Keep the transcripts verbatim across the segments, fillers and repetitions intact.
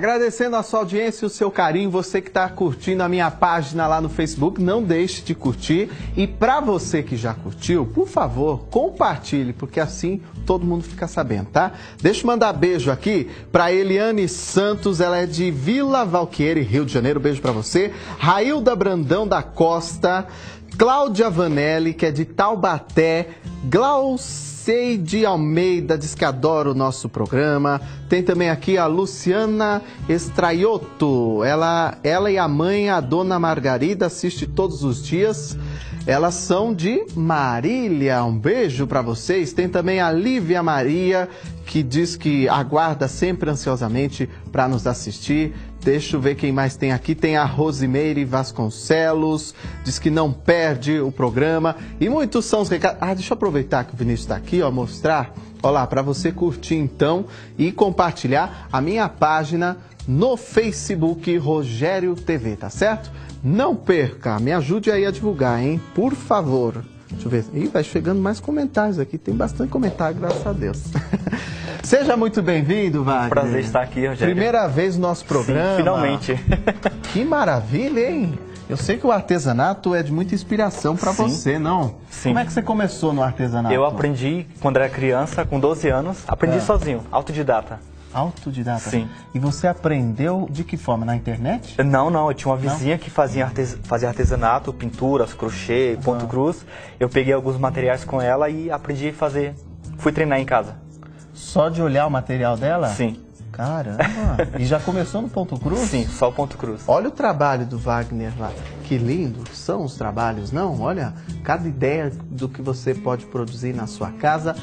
Agradecendo a sua audiência e o seu carinho, você que está curtindo a minha página lá no Facebook, não deixe de curtir. E para você que já curtiu, por favor, compartilhe, porque assim todo mundo fica sabendo, tá? Deixa eu mandar beijo aqui para Eliane Santos, ela é de Vila Valqueire, Rio de Janeiro, beijo para você. Railda Brandão da Costa, Cláudia Vanelli, que é de Taubaté, Glaucia Deide Almeida, diz que adora o nosso programa. Tem também aqui a Luciana Estraiotto, ela, ela e a mãe, a dona Margarida, assiste todos os dias. Elas são de Marília, um beijo para vocês. Tem também a Lívia Maria, que diz que aguarda sempre ansiosamente para nos assistir. Deixa eu ver quem mais tem aqui. Tem a Rosimeire Vasconcelos, diz que não perde o programa. E muitos são os recados. Ah, deixa eu aproveitar que o Vinícius está aqui, ó, mostrar. Olha lá, para você curtir então e compartilhar a minha página no Facebook Rogério T V, tá certo? Não perca, me ajude aí a divulgar, hein? Por favor. Deixa eu ver. Ih, vai chegando mais comentários aqui. Tem bastante comentário, graças a Deus. Seja muito bem-vindo, Wagner. Prazer estar aqui, Rogério. Primeira vez no nosso programa. Sim, finalmente. Que maravilha, hein? Eu sei que o artesanato é de muita inspiração para você, não? Sim. Como é que você começou no artesanato? Eu aprendi quando era criança, com doze anos. Aprendi é. sozinho, autodidata. Autodidata? Sim. E você aprendeu de que forma? Na internet? Não, não. Eu tinha uma vizinha não? que fazia, artes... fazia artesanato, pinturas, crochê, uhum. ponto cruz. Eu peguei alguns materiais com ela e aprendi a fazer. Fui treinar em casa. Só de olhar o material dela? Sim. Caramba! E já começou no ponto cruz? Sim, só o ponto cruz. Olha o trabalho do Wagner lá. Que lindo são os trabalhos, não? Olha, cada ideia do que você pode produzir na sua casa...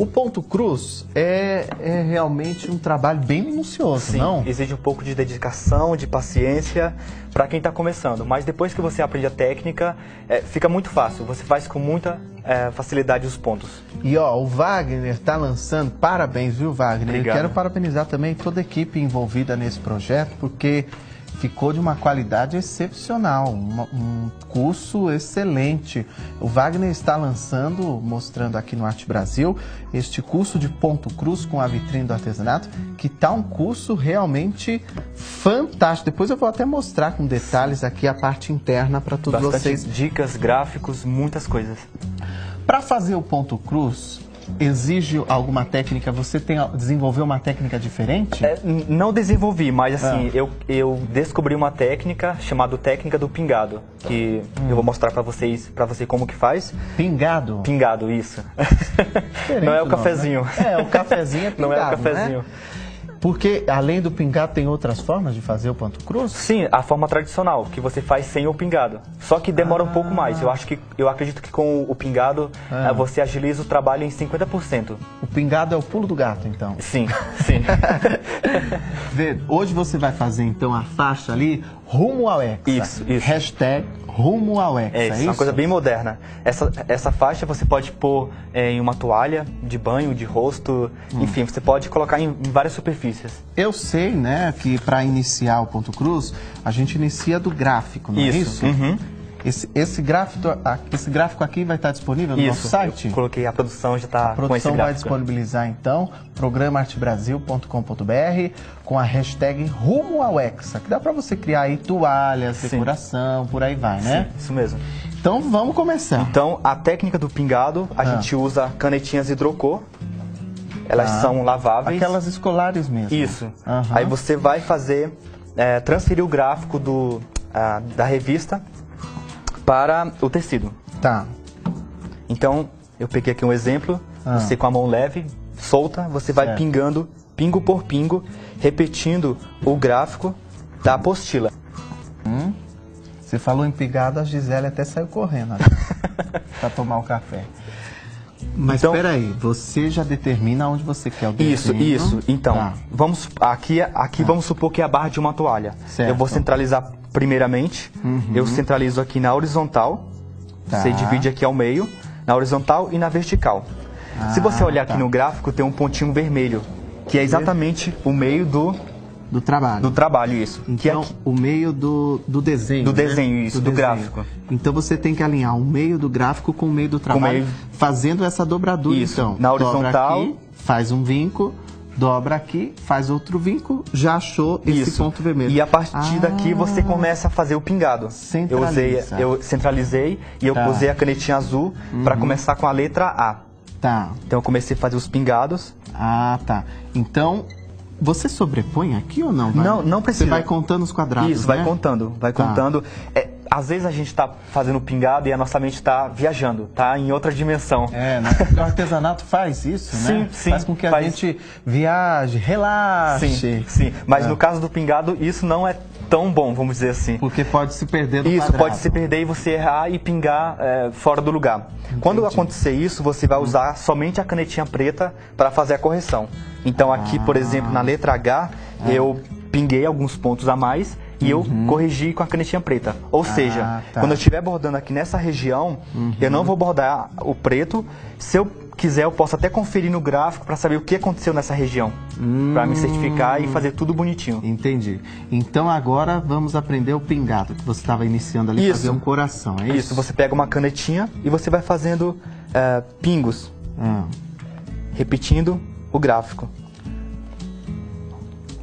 O ponto cruz é, é realmente um trabalho bem minucioso, Sim, não? Exige um pouco de dedicação, de paciência para quem está começando. Mas depois que você aprende a técnica, é, fica muito fácil. Você faz com muita é, facilidade os pontos. E ó, o Wagner está lançando. Parabéns, viu, Wagner? Obrigado. Eu quero parabenizar também toda a equipe envolvida nesse projeto, porque ficou de uma qualidade excepcional, um curso excelente. O Wagner está lançando, mostrando aqui no Arte Brasil, este curso de ponto cruz com a vitrine do artesanato, que está um curso realmente fantástico. Depois eu vou até mostrar com detalhes aqui a parte interna para todos Bastante vocês. Dicas, gráficos, muitas coisas. Para fazer o ponto cruz... Exige alguma técnica? Você tem, desenvolveu uma técnica diferente? É, não desenvolvi, mas assim, ah. eu, eu descobri uma técnica chamada técnica do pingado, que hum. eu vou mostrar pra vocês, pra você como que faz. Pingado? Pingado, isso. Diferente não é o nome, cafezinho. Né? É, o cafezinho é pingado, não é o cafezinho. Né? Porque, além do pingado, tem outras formas de fazer o ponto cruz? Sim, a forma tradicional, que você faz sem o pingado. Só que demora ah. um pouco mais. Eu acho que, eu acredito que com o pingado, ah. você agiliza o trabalho em cinquenta por cento. O pingado é o pulo do gato, então? Sim, sim. Hoje você vai fazer, então, a faixa ali, rumo ao Hexa. Isso, isso. Hashtag rumo ao Hexa, é isso? É uma coisa bem moderna. Essa, essa faixa você pode pôr é, em uma toalha de banho, de rosto, hum. enfim, você pode colocar em, em várias superfícies. Eu sei, né, que para iniciar o ponto cruz, a gente inicia do gráfico, não isso. é isso? Uhum. Esse, esse, gráfico, esse gráfico aqui vai estar disponível no isso. nosso site? Eu coloquei, a produção já está com esse gráfico. A produção vai disponibilizar, então, programa arte brasil ponto com ponto br com a hashtag rumo ao Hexa, que dá para você criar aí toalhas, Sim. decoração, por aí vai, né? Sim, isso mesmo. Então, vamos começar. Então, a técnica do pingado, a ah. gente usa canetinhas hidrocor. Elas ah. são laváveis. Aquelas escolares mesmo. Isso. Uhum. Aí você vai fazer, é, transferir o gráfico do, a, da revista... para o tecido. Tá. Então, eu peguei aqui um exemplo. Ah. Você com a mão leve, solta, você vai certo. pingando, pingo por pingo, repetindo o gráfico da apostila. Hum. Você falou em pingado, a Gisele até saiu correndo para tomar o café. Mas então, peraí, você já determina onde você quer o desenho? Isso, isso. Então, tá. vamos, aqui, aqui ah. vamos supor que é a barra de uma toalha. Certo. Eu vou centralizar... Primeiramente, uhum. eu centralizo aqui na horizontal, tá. você divide aqui ao meio, na horizontal e na vertical. Ah, se você olhar tá. aqui no gráfico, tem um pontinho vermelho, que é exatamente o meio do... Do trabalho. Do trabalho, isso. Então, que é o meio do, do desenho, Do né? desenho, isso, do, do desenho. gráfico. Então, você tem que alinhar o meio do gráfico com o meio do trabalho, meio... fazendo essa dobradura, isso. então. Na horizontal... Dobra aqui, faz um vinco... dobra aqui, faz outro vinco, já achou esse Isso. ponto vermelho. E a partir ah. daqui você começa a fazer o pingado. Eu, usei, eu centralizei e eu tá. usei a canetinha azul uhum. para começar com a letra A. Tá. Então eu comecei a fazer os pingados. Ah, tá. Então... Você sobrepõe aqui ou não? Vai? Não, não precisa. Você vai contando os quadrados, Isso, né? vai contando, vai tá. contando. É, às vezes a gente está fazendo pingado e a nossa mente está viajando, está em outra dimensão. É, né? O artesanato faz isso, sim, né? Sim, faz com que a faz... gente viaje, relaxe. Sim, sim. Mas é. no caso do pingado, isso não é tão bom, vamos dizer assim. Porque pode se perder do isso, quadrado. Isso, pode se perder e você errar e pingar é, fora do lugar. Entendi. Quando acontecer isso, você vai usar hum. somente a canetinha preta para fazer a correção. Então aqui, ah. por exemplo, na letra H, ah. eu pinguei alguns pontos a mais e uhum. eu corrigi com a canetinha preta. Ou ah, seja, tá. quando eu estiver bordando aqui nessa região, uhum. eu não vou bordar o preto. Se eu quiser, eu posso até conferir no gráfico para saber o que aconteceu nessa região. Hum. Para me certificar e fazer tudo bonitinho. Entendi. Então agora vamos aprender o pingado, que você estava iniciando ali, fazer um coração, é isso? Isso, você pega uma canetinha e você vai fazendo uh, pingos, hum. repetindo... o gráfico.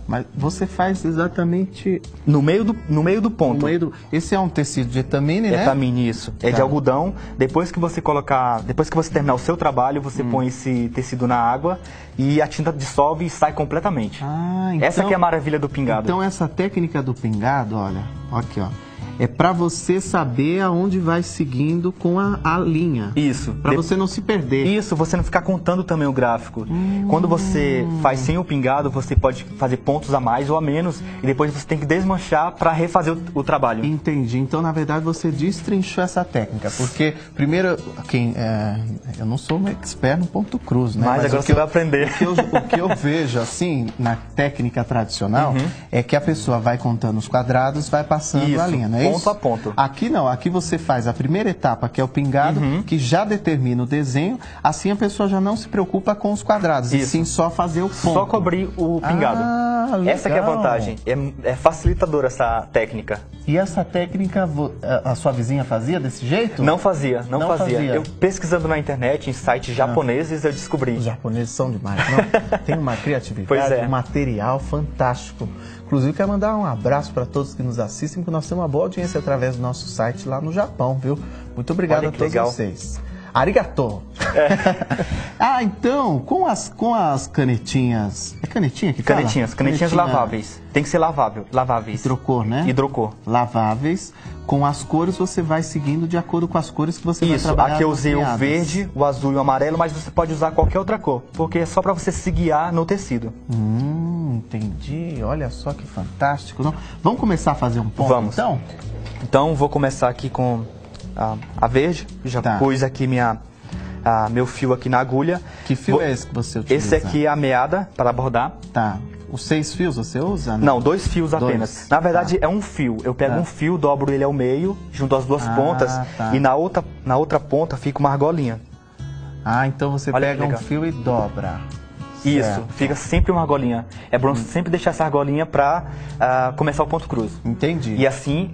Mas você faz exatamente... No meio do, no meio do ponto. No meio do... Esse é um tecido de etamine, né? Etamine, isso. Tá. É de algodão. Depois que você colocar... Depois que você terminar o seu trabalho, você hum. põe esse tecido na água e a tinta dissolve e sai completamente. Ah, então... Essa que é a maravilha do pingado. Então essa técnica do pingado, olha, aqui, ó. É para você saber aonde vai seguindo com a, a linha. Isso. Para de... você não se perder. Isso, você não ficar contando também o gráfico. Hum. Quando você faz sem o pingado, você pode fazer pontos a mais ou a menos. E depois você tem que desmanchar para refazer o, o trabalho. Entendi. Então, na verdade, você destrinchou essa técnica. Porque, primeiro, quem, é, eu não sou um expert no ponto cruz, né? Mas, Mas agora você eu, vai aprender. O que, eu, o que eu vejo, assim, na técnica tradicional, uhum. é que a pessoa vai contando os quadrados, vai passando Isso. a linha, né? Ponto a ponto. Aqui não, aqui você faz a primeira etapa, que é o pingado, uhum. que já determina o desenho, assim a pessoa já não se preocupa com os quadrados, Isso. e sim só fazer o ponto. Só cobrir o pingado. Ah, legal. Essa que é a vantagem, é, é facilitadora essa técnica. E essa técnica, a sua vizinha fazia desse jeito? Não fazia, não, não fazia. fazia. Eu pesquisando na internet, em sites japoneses, não. eu descobri. Os japoneses são demais, não? Tem uma criatividade, pois é. um material fantástico. Inclusive, quero mandar um abraço para todos que nos assistem, porque nós temos uma boa audiência através do nosso site lá no Japão, viu? Muito obrigado Olha, a todos legal. vocês. Arigato! É. Ah, então, com as, com as canetinhas... É canetinha que fala? Canetinhas, canetinhas Canetinha... laváveis. Tem que ser lavável, laváveis. Hidrocor, né? Hidrocor. Laváveis. Com as cores, você vai seguindo de acordo com as cores que você Isso, vai trabalhar. Isso, aqui eu usei o verde, o azul e o amarelo, mas você pode usar qualquer outra cor, porque é só para você se guiar no tecido. Hum, entendi. Olha só que fantástico. Então, vamos começar a fazer um ponto, Vamos. então? Então, vou começar aqui com... A, a verde, já tá. pus aqui minha, a, meu fio aqui na agulha. Que fio Vou, é esse que você utiliza? Esse aqui é a meada para bordar. Tá. Os seis fios você usa? Né? Não, dois fios dois. apenas. Na verdade tá. é um fio. Eu pego tá. um fio, dobro ele ao meio, junto às duas ah, pontas tá. e na outra, na outra ponta fica uma argolinha. Ah, então você Olha pega um fio e dobra. Isso, certo. Fica sempre uma argolinha. É bom hum. sempre deixar essa argolinha para uh, começar o ponto cruz. Entendi. E assim...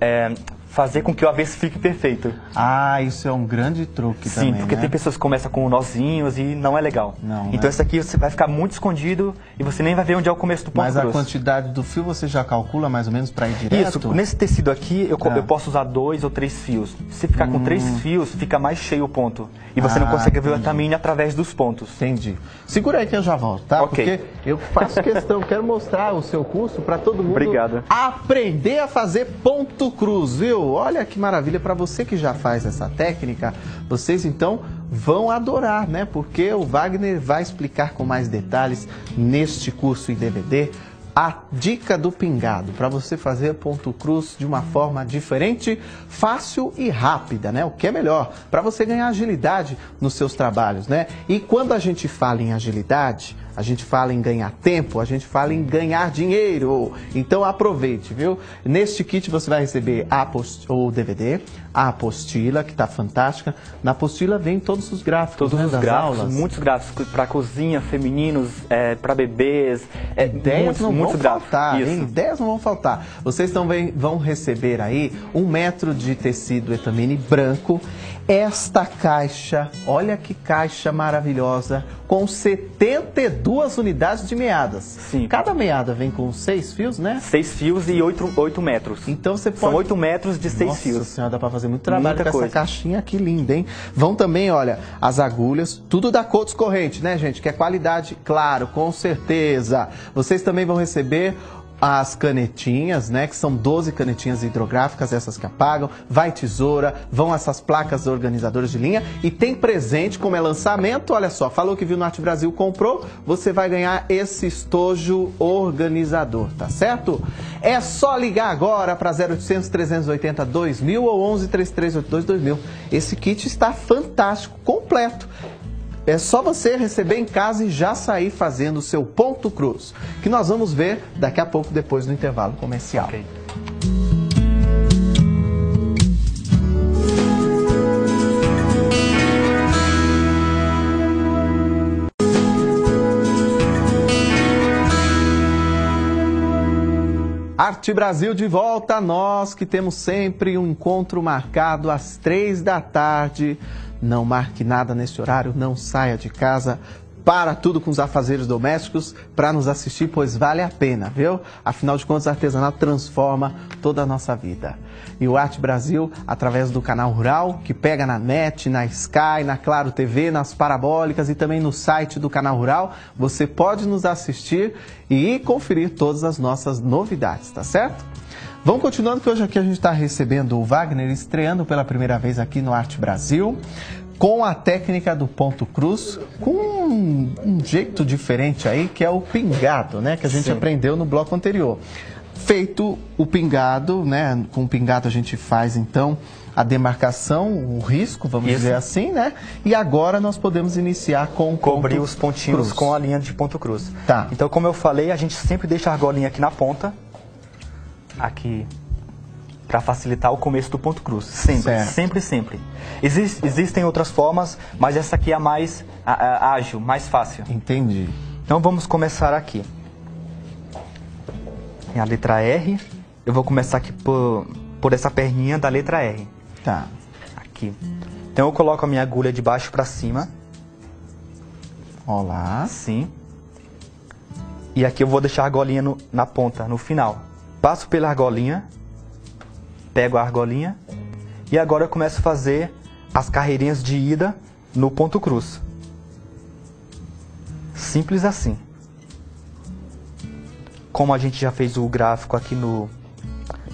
É, fazer com que o avesso fique perfeito. Ah, isso é um grande truque Sim, também, Sim, porque né? tem pessoas que começam com nozinhos e não é legal. Não, então né? esse aqui você vai ficar muito escondido e você nem vai ver onde é o começo do ponto Mas grosso. A quantidade do fio você já calcula mais ou menos para ir direto? Isso, nesse tecido aqui eu, ah. eu posso usar dois ou três fios. Se ficar hum. com três fios, fica mais cheio o ponto. E você ah, não consegue entendi. ver o etamine através dos pontos. Entendi. Segura aí que eu já volto, tá? Okay. Porque eu faço questão, quero mostrar o seu curso para todo mundo Obrigado. aprender a fazer ponto cruz, viu? Olha que maravilha, para você que já faz essa técnica, vocês então vão adorar, né? Porque o Wagner vai explicar com mais detalhes neste curso em D V D a dica do pingado, para você fazer ponto cruz de uma forma diferente, fácil e rápida, né? O que é melhor, para você ganhar agilidade nos seus trabalhos, né? E quando a gente fala em agilidade... A gente fala em ganhar tempo, a gente fala em ganhar dinheiro. Então aproveite, viu? Neste kit você vai receber a o D V D, a apostila, que está fantástica. Na apostila vem todos os gráficos, Todos né, os das gráficos, aulas. muitos gráficos para cozinha, femininos, é, para bebês. É, ideias muitos, não muitos vão faltar, Isso. ideias não vão faltar. Vocês também vão receber aí um metro de tecido etamine branco. Esta caixa, olha que caixa maravilhosa, com setenta e dois duas unidades de meadas. Sim. Cada meada vem com seis fios, né? Seis fios e oito, oito metros. Então você pode... São oito metros de seis Nossa fios. Nossa Senhora, dá para fazer muito trabalho Muita com coisa. Essa caixinha aqui linda, hein? Vão também, olha, as agulhas, tudo da Coats Corrente, né, gente? Que é qualidade, claro, com certeza. Vocês também vão receber... As canetinhas, né, que são doze canetinhas hidrográficas, essas que apagam, vai tesoura, vão essas placas organizadoras de linha. E tem presente, como é lançamento, olha só, falou que viu no Arte Brasil, comprou, você vai ganhar esse estojo organizador, tá certo? É só ligar agora para zero oitocentos, trezentos e oitenta, dois mil ou onze, três três oito dois, dois mil. Esse kit está fantástico, completo. É só você receber em casa e já sair fazendo o seu ponto cruz, que nós vamos ver daqui a pouco, depois do intervalo comercial. Okay. Arte Brasil de volta, nós que temos sempre um encontro marcado às três da tarde. Não marque nada nesse horário, não saia de casa, para tudo com os afazeres domésticos para nos assistir, pois vale a pena, viu? Afinal de contas, o artesanato transforma toda a nossa vida. E o Arte Brasil, através do Canal Rural, que pega na NET, na Sky, na Claro T V, nas parabólicas e também no site do Canal Rural, você pode nos assistir e conferir todas as nossas novidades, tá certo? Vamos continuando, que hoje aqui a gente está recebendo o Wagner, estreando pela primeira vez aqui no Arte Brasil, com a técnica do ponto cruz, com um, um jeito diferente aí, que é o pingado, né? Que a gente Sim. aprendeu no bloco anterior. Feito o pingado, né? Com o pingado a gente faz, então, a demarcação, o risco, vamos Isso. dizer assim, né? E agora nós podemos iniciar com cobrir os pontinhos cruz. Com a linha de ponto cruz. Tá. Então, como eu falei, a gente sempre deixa a argolinha aqui na ponta, aqui, para facilitar o começo do ponto cruz. Sempre, certo. sempre, sempre. Existe, existem outras formas, mas essa aqui é a mais a, a, ágil, mais fácil. Entendi. Então vamos começar aqui. É a letra R. Eu vou começar aqui por, por essa perninha da letra R. Tá. Aqui. Então eu coloco a minha agulha de baixo para cima. Olá. Sim. E aqui eu vou deixar a argolinha no, na ponta, no final. Passo pela argolinha, pego a argolinha e agora eu começo a fazer as carreirinhas de ida no ponto cruz. Simples assim. Como a gente já fez o gráfico aqui no,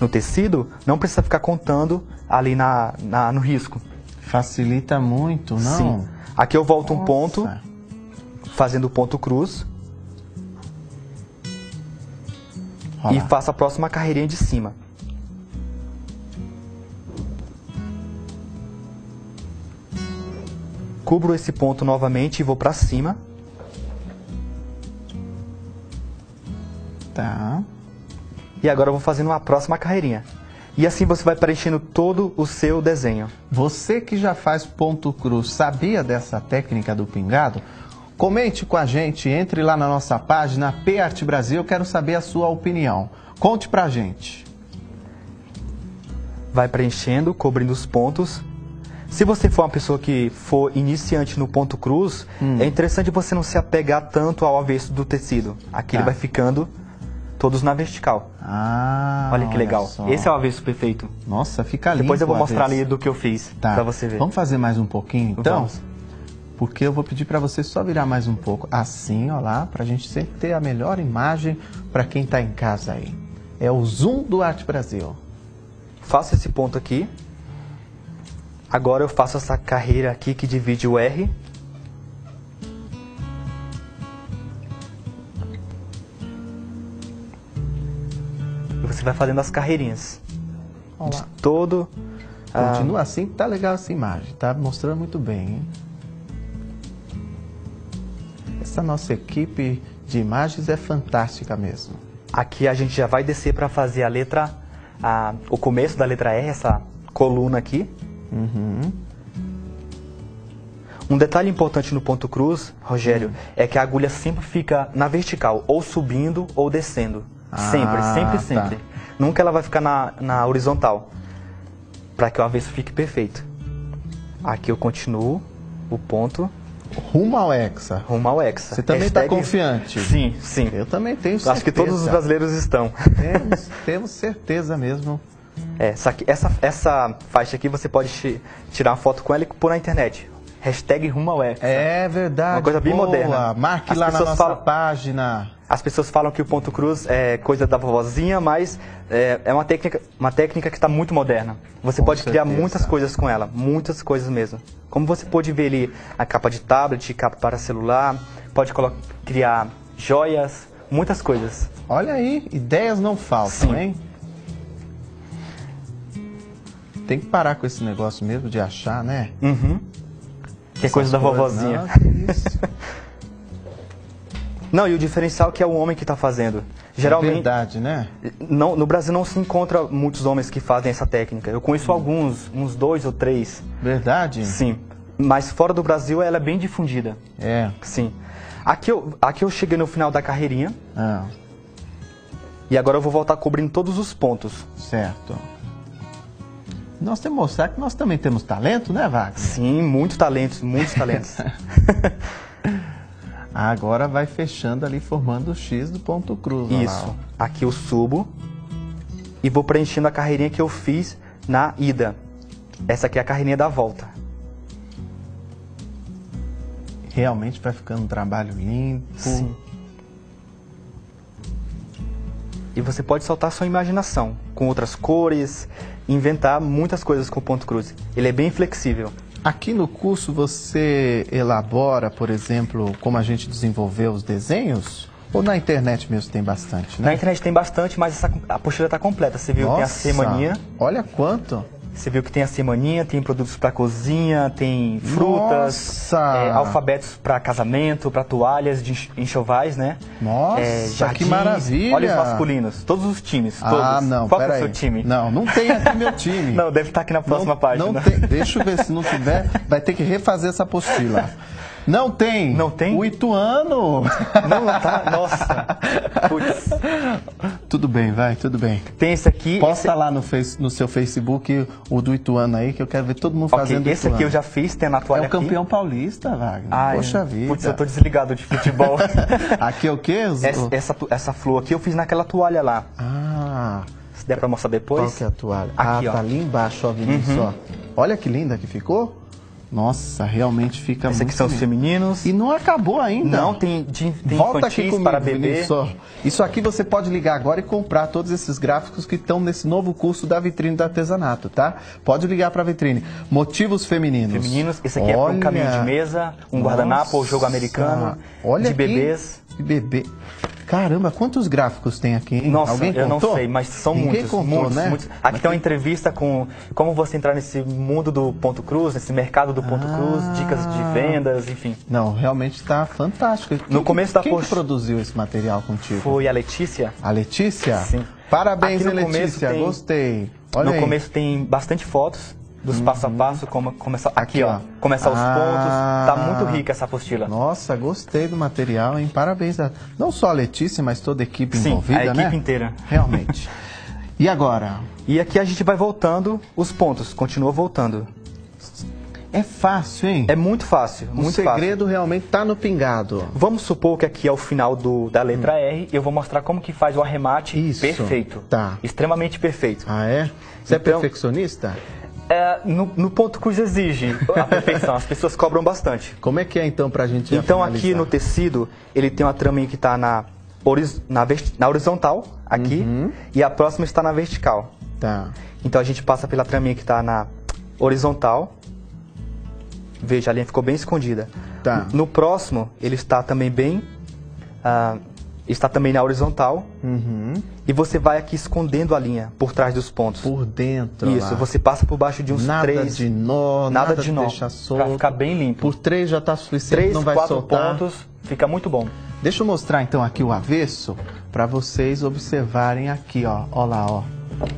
no tecido, não precisa ficar contando ali na, na, no risco. Facilita muito, não? Sim. Aqui eu volto Nossa. um ponto, fazendo o ponto cruz. Olá. E faço a próxima carreirinha de cima. Cubro esse ponto novamente e vou pra cima. Tá. E agora eu vou fazendo uma próxima carreirinha. E assim você vai preenchendo todo o seu desenho. Você que já faz ponto cruz, sabia dessa técnica do pingado? Comente com a gente, entre lá na nossa página P Arte Brasil, eu quero saber a sua opinião. Conte pra gente. Vai preenchendo, cobrindo os pontos. Se você for uma pessoa que for iniciante no ponto cruz, hum. é interessante você não se apegar tanto ao avesso do tecido. Aqui tá. ele vai ficando todos na vertical. Ah, olha que legal. Olha, esse é o avesso perfeito. Nossa, fica lindo. Depois eu vou mostrar ali do que eu fiz, tá. pra você ver. Vamos fazer mais um pouquinho, então? Vamos. Porque eu vou pedir para você só virar mais um pouco, assim, ó lá, para a gente sempre ter a melhor imagem para quem está em casa aí. É o zoom do Arte Brasil. Faço esse ponto aqui. Agora eu faço essa carreira aqui que divide o R. E você vai fazendo as carreirinhas. Olá. De todo... Continua ah... assim, tá legal essa imagem, tá mostrando muito bem, hein? Essa nossa equipe de imagens é fantástica mesmo. Aqui a gente já vai descer para fazer a letra, a, o começo da letra R, essa coluna aqui. Uhum. Um detalhe importante no ponto cruz, Rogério, uhum. é que a agulha sempre fica na vertical, ou subindo ou descendo. Ah, sempre, sempre, sempre. Tá. Nunca ela vai ficar na, na horizontal, para que o avesso fique perfeito. Aqui eu continuo o ponto. Rumo ao Hexa. Rumo ao Hexa. Você também está confiante? Sim, sim. Eu também tenho certeza. Acho que todos os brasileiros estão. Temos, temos certeza mesmo. É, essa, essa, essa faixa aqui você pode tirar uma foto com ela e pôr na internet. Hashtag rumo ao Hexa. É verdade. Uma coisa bem boa, moderna. Marque As lá na nossa falam, página. As pessoas falam que o ponto cruz é coisa da vovozinha, mas é, é uma, técnica, uma técnica que está muito moderna. Você com pode certeza. criar muitas coisas com ela, muitas coisas mesmo. Como você pode ver ali a capa de tablet, capa para celular, pode criar joias, muitas coisas. Olha aí, ideias não faltam, Sim. hein? Tem que parar com esse negócio mesmo de achar, né? Uhum. Que é coisa da vovozinha. Não, isso. Não, e o diferencial que é o homem que está fazendo. Geralmente, é verdade, né? Não, no Brasil não se encontra muitos homens que fazem essa técnica. Eu conheço hum. alguns, uns dois ou três. Verdade? Sim. Mas fora do Brasil ela é bem difundida. É. Sim. Aqui eu, aqui eu cheguei no final da carreirinha. Ah. E agora eu vou voltar cobrindo todos os pontos. Certo. Nós temos que mostrar que nós também temos talento, né, Wagner? Sim, muitos talentos, muitos talentos. Agora vai fechando ali, formando o X do ponto cruz. Isso. Lá, aqui eu subo e vou preenchendo a carreirinha que eu fiz na ida. Essa aqui é a carreirinha da volta. Realmente vai ficando um trabalho limpo. Sim. E você pode soltar sua imaginação com outras cores, inventar muitas coisas com o ponto cruz. Ele é bem flexível. Aqui no curso você elabora, por exemplo, como a gente desenvolveu os desenhos? Ou na internet mesmo tem bastante, né? Na internet tem bastante, mas essa, a apostila está completa. Você viu Nossa, que tem a semaninha. Olha quanto! Você viu que tem a semaninha, tem produtos para cozinha, tem frutas, é, alfabetos para casamento, para toalhas de enxovais, né? Nossa, é, jardins, que maravilha! Olha os masculinos, todos os times, todos. Ah, não, Qual é o seu time? Não, não tem aqui meu time. Não, deve estar aqui na próxima não, página. Não tem, deixa eu ver se não tiver, vai ter que refazer essa apostila. Não tem. Não tem? O Ituano. Não tá? Nossa. Putz. Tudo bem, vai, tudo bem. Tem esse aqui. Posta esse... lá no, face, no seu Facebook o do Ituano aí, que eu quero ver todo mundo okay, fazendo esse Ituano. Aqui eu já fiz, tem na toalha aqui. É o campeão aqui. paulista, Wagner. Ai, Poxa vida. Putz, eu tô desligado de futebol. Aqui é o quê? Os... Essa, essa, essa flor aqui eu fiz naquela toalha lá. Ah. Se der pra mostrar depois. Qual que é a toalha? Aqui, ah, ó. Tá ali embaixo, ó, Vinícius, uhum. ó. Olha que linda que ficou. Nossa, realmente fica Essa muito... Esses aqui são lindo. os femininos. E não acabou ainda. Não, tem, tem Volta infantis aqui comigo, para bebê. Isso aqui você pode ligar agora e comprar todos esses gráficos que estão nesse novo curso da Vitrine do Artesanato, tá? Pode ligar para a Vitrine. Motivos femininos. Femininos. Esse aqui Olha... é um caminho de mesa, um Nossa. guardanapo ou jogo americano. Olha de bebês. De bebê. Caramba, quantos gráficos tem aqui, hein? Nossa, Alguém eu contou? não sei, mas são Ninguém muitos. Contou, muitos, né? muitos. Aqui mas tem que... uma entrevista com como você entrar nesse mundo do ponto cruz, nesse mercado do ponto ah, cruz, dicas de vendas, enfim. Não, realmente está fantástico. Quem, no começo da Quem post... produziu esse material contigo? Foi a Letícia. A Letícia? Sim. Parabéns, no Letícia, tem... gostei. Olha no aí. começo tem bastante fotos. Dos uhum. passo a passo, como começar aqui, aqui ó, ó. começar os ah, pontos. Tá muito rica essa apostila. Nossa, gostei do material, hein? Parabéns a, não só a Letícia, mas toda a equipe Sim, envolvida, a equipe né? inteira. Realmente. E agora? E aqui a gente vai voltando os pontos, continua voltando. É fácil, hein? É muito fácil, o muito fácil. O segredo realmente tá no pingado. Vamos supor que aqui é o final do, da letra hum. R, eu vou mostrar como que faz o arremate Isso. perfeito. Tá. Extremamente perfeito. Ah, é? Você então, é perfeccionista? É, no, no ponto cruz exige a perfeição, as pessoas cobram bastante. Como é que é então pra gente Então finalizar? Aqui no tecido, ele tem uma traminha que tá na, horiz, na, na horizontal, aqui, uhum. e a próxima está na vertical. Tá. Então a gente passa pela traminha que tá na horizontal, veja, a linha ficou bem escondida. Tá. No, no próximo, ele está também bem, uh, está também na horizontal. Uhum. E você vai aqui escondendo a linha por trás dos pontos. Por dentro. Isso, lá. você passa por baixo de uns nada três. Nada de nó, nada, nada de nó. Deixa solto. Pra ficar bem limpo. Por três já está suficiente, três, não vai soltar. Três, quatro pontos, fica muito bom. Deixa eu mostrar então aqui o avesso, para vocês observarem aqui, ó. Ó lá, ó.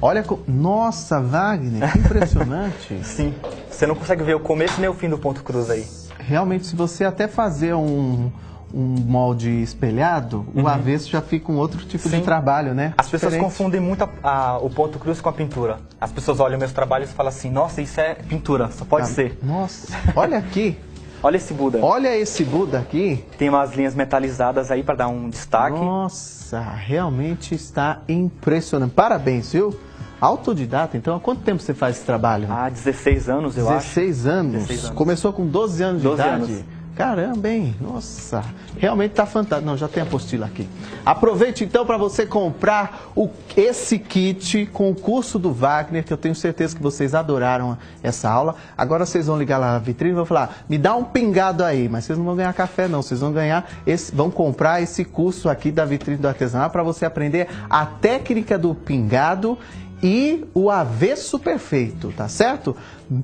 Olha, co... nossa, Wagner, que impressionante. Sim, você não consegue ver o começo nem o fim do ponto cruz aí. Realmente, se você até fazer um... um molde espelhado, uhum. o avesso já fica um outro tipo Sim. de trabalho, né? As Diferente. pessoas confundem muito a, a, o ponto cruz com a pintura. As pessoas olham meus trabalhos e falam assim, nossa, isso é pintura, só pode ah, ser. Nossa, olha aqui. Olha esse Buda. Olha esse Buda aqui. Tem umas linhas metalizadas aí para dar um destaque. Nossa, realmente está impressionante. Parabéns, viu? Autodidata, então, há quanto tempo você faz esse trabalho? Há dezesseis anos, eu acho. dezesseis anos. dezesseis anos. Começou com doze anos de idade? doze anos. Caramba, hein? Nossa, realmente tá fantástico. Não, já tem apostila aqui. Aproveite, então, para você comprar o, esse kit com o curso do Wagner, que eu tenho certeza que vocês adoraram essa aula. Agora vocês vão ligar lá na vitrine e vão falar, me dá um pingado aí, mas vocês não vão ganhar café, não. Vocês vão ganhar, esse, vão comprar esse curso aqui da vitrine do artesanato para você aprender a técnica do pingado e o avesso perfeito, tá certo?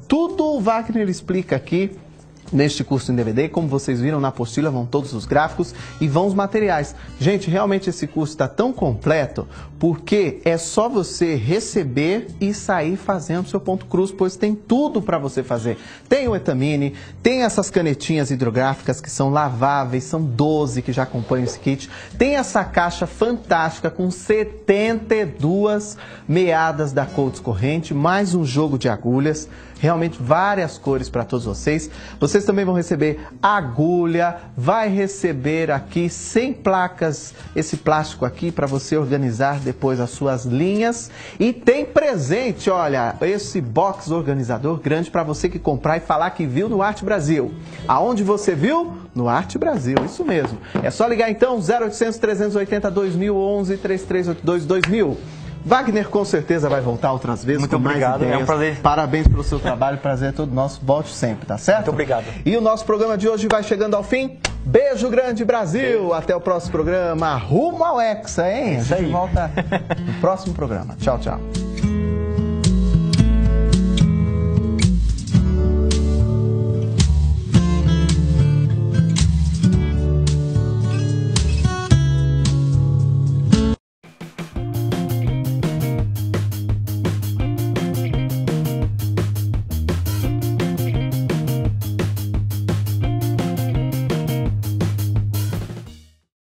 Tudo o Wagner explica aqui neste curso em D V D, como vocês viram na apostila, vão todos os gráficos e vão os materiais. Gente, realmente esse curso está tão completo, porque é só você receber e sair fazendo o seu ponto cruz, pois tem tudo para você fazer. Tem o etamine, tem essas canetinhas hidrográficas que são laváveis, são doze que já acompanham esse kit. Tem essa caixa fantástica com setenta e duas meadas da Coats Corrente, mais um jogo de agulhas. Realmente várias cores para todos vocês. Vocês também vão receber agulha, vai receber aqui sem placas esse plástico aqui para você organizar depois as suas linhas. E tem presente, olha, esse box organizador grande para você que comprar e falar que viu no Arte Brasil. Aonde você viu? No Arte Brasil, isso mesmo. É só ligar então zero oitocentos, trezentos e oitenta, dois mil, onze, três três oito dois, dois mil. Wagner com certeza vai voltar outras vezes. Muito com obrigado, mais é um prazer. Parabéns pelo seu trabalho, prazer é todo nosso. Volte sempre, tá certo? Muito obrigado. E o nosso programa de hoje vai chegando ao fim. Beijo grande, Brasil. Beijo. Até o próximo programa. Rumo ao Hexa, hein? A gente volta no próximo programa. Tchau, tchau.